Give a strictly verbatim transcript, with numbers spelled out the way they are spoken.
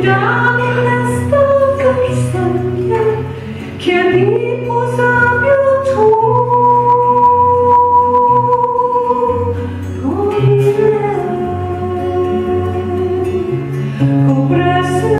Down.